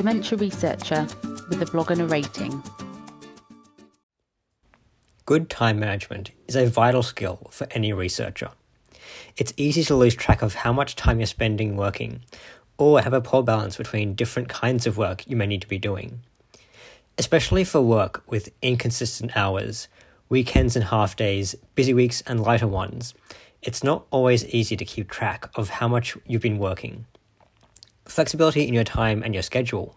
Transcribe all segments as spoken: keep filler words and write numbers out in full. dementia researcher with a blog and a rating. Good time management is a vital skill for any researcher. It's easy to lose track of how much time you're spending working, or have a poor balance between different kinds of work you may need to be doing. Especially for work with inconsistent hours, weekends and half days, busy weeks and lighter ones, it's not always easy to keep track of how much you've been working. Flexibility in your time and your schedule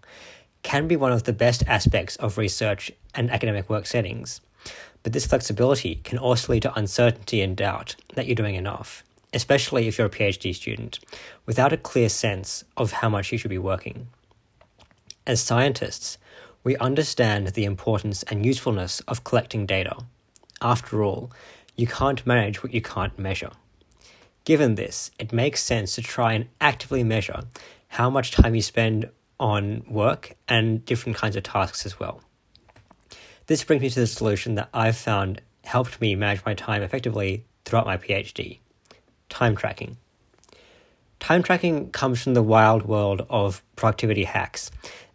can be one of the best aspects of research and academic work settings, but this flexibility can also lead to uncertainty and doubt that you're doing enough, especially if you're a PhD student, without a clear sense of how much you should be working. As scientists, we understand the importance and usefulness of collecting data. After all, you can't manage what you can't measure. Given this, it makes sense to try and actively measure how much time you spend on work and different kinds of tasks as well. This brings me to the solution that I've found helped me manage my time effectively throughout my PhD: time tracking. Time tracking comes from the wild world of productivity hacks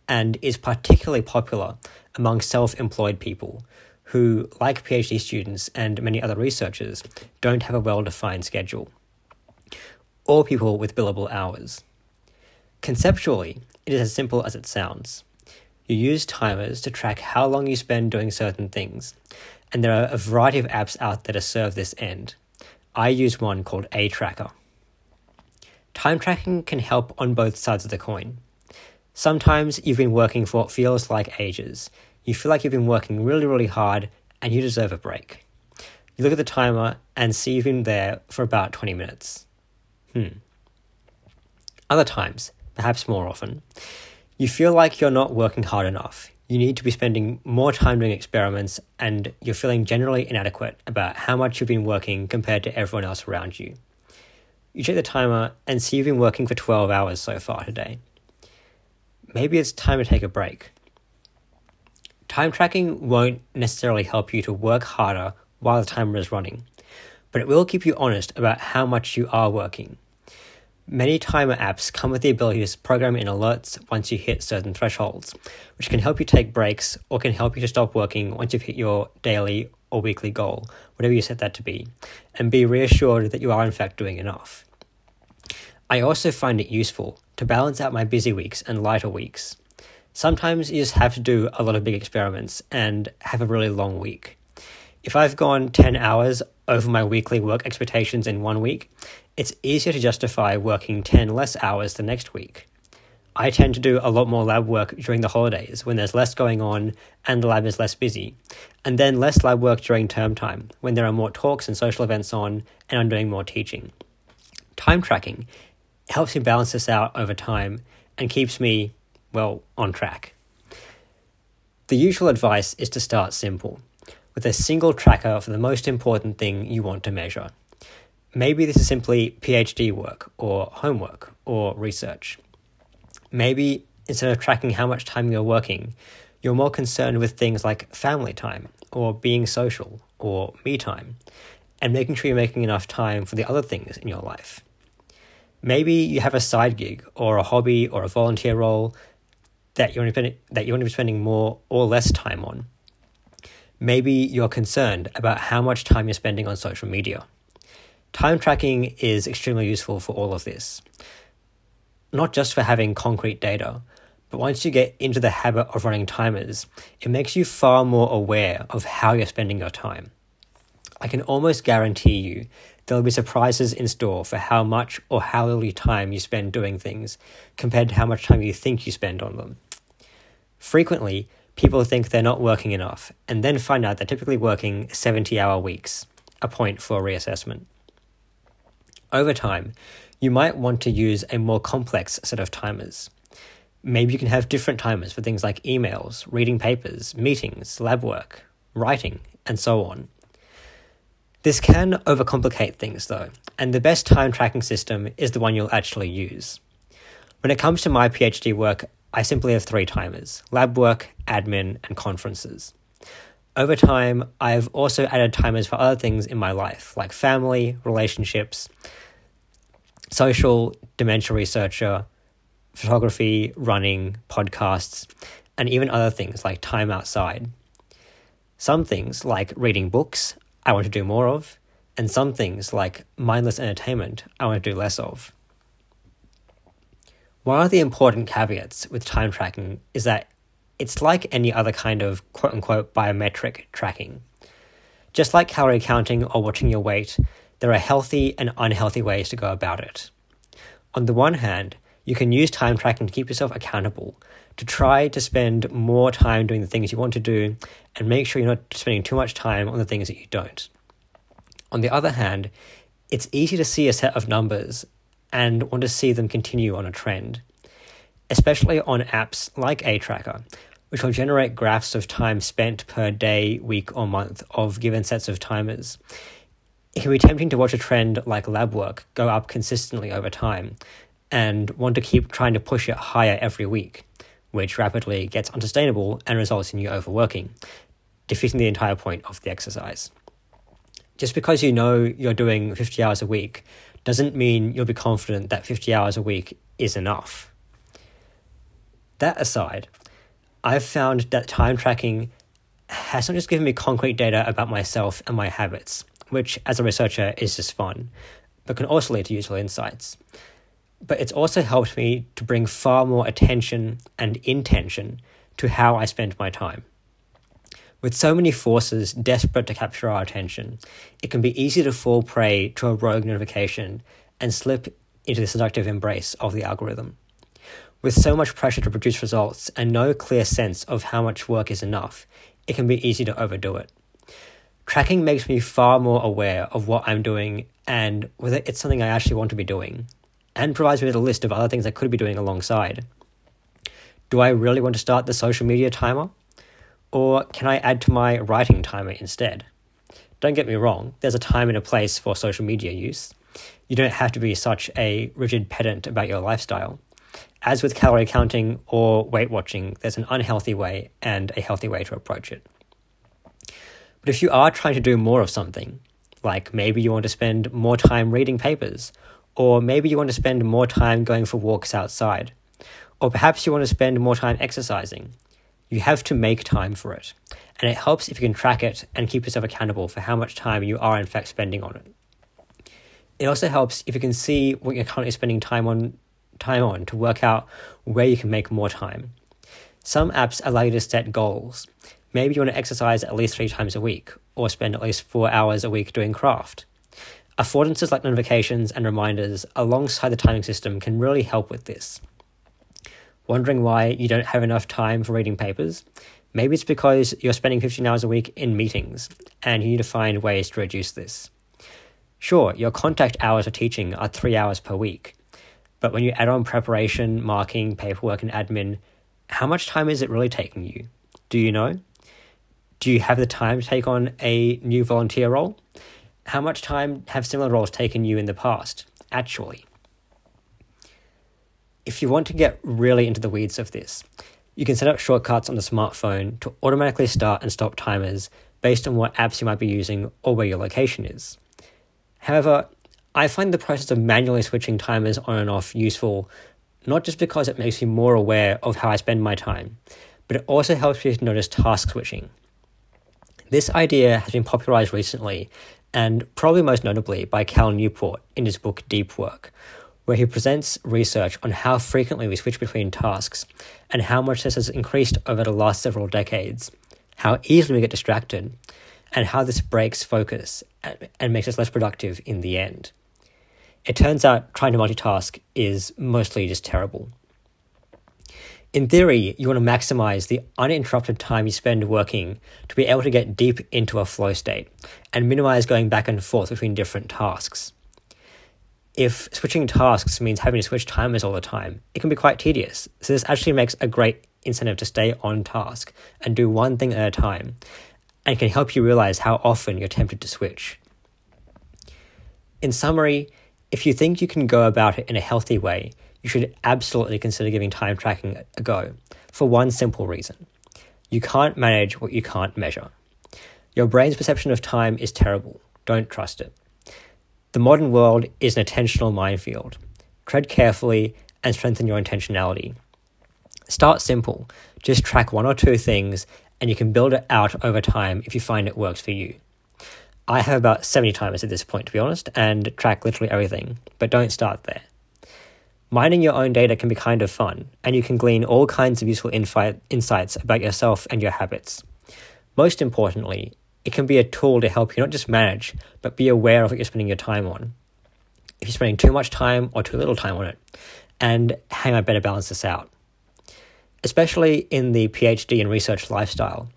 and is particularly popular among self-employed people who, like PhD students and many other researchers, don't have a well-defined schedule, or people with billable hours. Conceptually, it is as simple as it sounds. You use timers to track how long you spend doing certain things, and there are a variety of apps out there to serve this end. I use one called A-Tracker. Time tracking can help on both sides of the coin. Sometimes you've been working for what feels like ages. You feel like you've been working really, really hard and you deserve a break. You look at the timer and see you've been there for about twenty minutes. Hmm. Other times, perhaps more often, you feel like you're not working hard enough. You need to be spending more time doing experiments and you're feeling generally inadequate about how much you've been working compared to everyone else around you. You check the timer and see you've been working for twelve hours so far today. Maybe it's time to take a break. Time tracking won't necessarily help you to work harder while the timer is running, but it will keep you honest about how much you are working. Many timer apps come with the ability to program in alerts once you hit certain thresholds, which can help you take breaks or can help you to stop working once you've hit your daily or weekly goal, whatever you set that to be, and be reassured that you are in fact doing enough. I also find it useful to balance out my busy weeks and lighter weeks. Sometimes you just have to do a lot of big experiments and have a really long week. If I've gone ten hours over my weekly work expectations in one week, it's easier to justify working ten less hours the next week. I tend to do a lot more lab work during the holidays when there's less going on and the lab is less busy, and then less lab work during term time when there are more talks and social events on and I'm doing more teaching. Time tracking helps me balance this out over time and keeps me, well, on track. The usual advice is to start simple, with a single tracker for the most important thing you want to measure. Maybe this is simply PhD work, or homework, or research. Maybe instead of tracking how much time you're working, you're more concerned with things like family time, or being social, or me time, and making sure you're making enough time for the other things in your life. Maybe you have a side gig or a hobby or a volunteer role that you want to be, that you want to be spending more or less time on. Maybe you're concerned about how much time you're spending on social media. Time tracking is extremely useful for all of this, not just for having concrete data, but once you get into the habit of running timers, it makes you far more aware of how you're spending your time. I can almost guarantee you there'll be surprises in store for how much or how little time you spend doing things compared to how much time you think you spend on them. Frequently, people think they're not working enough and then find out they're typically working seventy hour weeks, a point for reassessment. Over time, you might want to use a more complex set of timers. Maybe you can have different timers for things like emails, reading papers, meetings, lab work, writing, and so on. This can overcomplicate things though, and the best time tracking system is the one you'll actually use. When it comes to my PhD work, I simply have three timers: lab work, admin, and conferences. Over time, I've also added timers for other things in my life, like family, relationships, social, dementia researcher, photography, running, podcasts, and even other things like time outside. Some things like reading books I want to do more of, and some things like mindless entertainment I want to do less of. One of the important caveats with time tracking is that it's like any other kind of quote-unquote biometric tracking. Just like calorie counting or watching your weight, there are healthy and unhealthy ways to go about it. On the one hand, you can use time tracking to keep yourself accountable, to try to spend more time doing the things you want to do, and make sure you're not spending too much time on the things that you don't. On the other hand, it's easy to see a set of numbers and want to see them continue on a trend, especially on apps like A-Tracker, which will generate graphs of time spent per day, week, or month of given sets of timers. It can be tempting to watch a trend like lab work go up consistently over time and want to keep trying to push it higher every week, which rapidly gets unsustainable and results in you overworking, defeating the entire point of the exercise. Just because you know you're doing fifty hours a week doesn't mean you'll be confident that fifty hours a week is enough. That aside, I've found that time tracking has not just given me concrete data about myself and my habits, which as a researcher is just fun, but can also lead to useful insights. But it's also helped me to bring far more attention and intention to how I spend my time. With so many forces desperate to capture our attention, it can be easy to fall prey to a rogue notification and slip into the seductive embrace of the algorithm. With so much pressure to produce results and no clear sense of how much work is enough, it can be easy to overdo it. Tracking makes me far more aware of what I'm doing and whether it's something I actually want to be doing, and provides me with a list of other things I could be doing alongside. Do I really want to start the social media timer? Or can I add to my writing timer instead? Don't get me wrong, there's a time and a place for social media use. You don't have to be such a rigid pedant about your lifestyle. As with calorie counting or weight watching, there's an unhealthy way and a healthy way to approach it. But if you are trying to do more of something, like maybe you want to spend more time reading papers, or maybe you want to spend more time going for walks outside, or perhaps you want to spend more time exercising, you have to make time for it. And it helps if you can track it and keep yourself accountable for how much time you are in fact spending on it. It also helps if you can see what you're currently spending time on time on to work out where you can make more time. Some apps allow you to set goals. Maybe you want to exercise at least three times a week, or spend at least four hours a week doing craft. Affordances like notifications and reminders alongside the timing system can really help with this. Wondering why you don't have enough time for reading papers? Maybe it's because you're spending fifteen hours a week in meetings, and you need to find ways to reduce this. Sure, your contact hours for teaching are three hours per week, but when you add on preparation, marking, paperwork, and admin, how much time is it really taking you? Do you know? Do you have the time to take on a new volunteer role? How much time have similar roles taken you in the past, actually? If you want to get really into the weeds of this, you can set up shortcuts on the smartphone to automatically start and stop timers based on what apps you might be using or where your location is. However, I find the process of manually switching timers on and off useful, not just because it makes me more aware of how I spend my time, but it also helps me to notice task switching. This idea has been popularized recently, and probably most notably by Cal Newport in his book Deep Work, where he presents research on how frequently we switch between tasks and how much this has increased over the last several decades, how easily we get distracted, and how this breaks focus and makes us less productive in the end. It turns out trying to multitask is mostly just terrible. In theory, you want to maximize the uninterrupted time you spend working to be able to get deep into a flow state and minimize going back and forth between different tasks. If switching tasks means having to switch timers all the time, it can be quite tedious. So this actually makes a great incentive to stay on task and do one thing at a time, and can help you realize how often you're tempted to switch. In summary, if you think you can go about it in a healthy way, you should absolutely consider giving time tracking a go, for one simple reason. You can't manage what you can't measure. Your brain's perception of time is terrible. Don't trust it. The modern world is an attentional minefield. Tread carefully and strengthen your intentionality. Start simple. Just track one or two things and you can build it out over time if you find it works for you. I have about seventy timers at this point, to be honest, and track literally everything, but don't start there. Mining your own data can be kind of fun, and you can glean all kinds of useful infi- insights about yourself and your habits. Most importantly, it can be a tool to help you not just manage, but be aware of what you're spending your time on. If you're spending too much time or too little time on it, and how I better balance this out. Especially in the PhD and research lifestyle,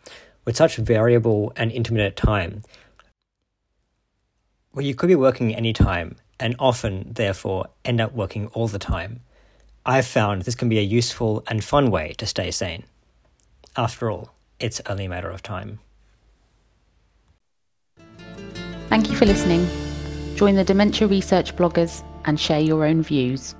with such variable and intermittent time, where you could be working any time, and often, therefore, end up working all the time. I've found this can be a useful and fun way to stay sane. After all, it's only a matter of time. Thank you for listening. Join the Dementia Research bloggers and share your own views.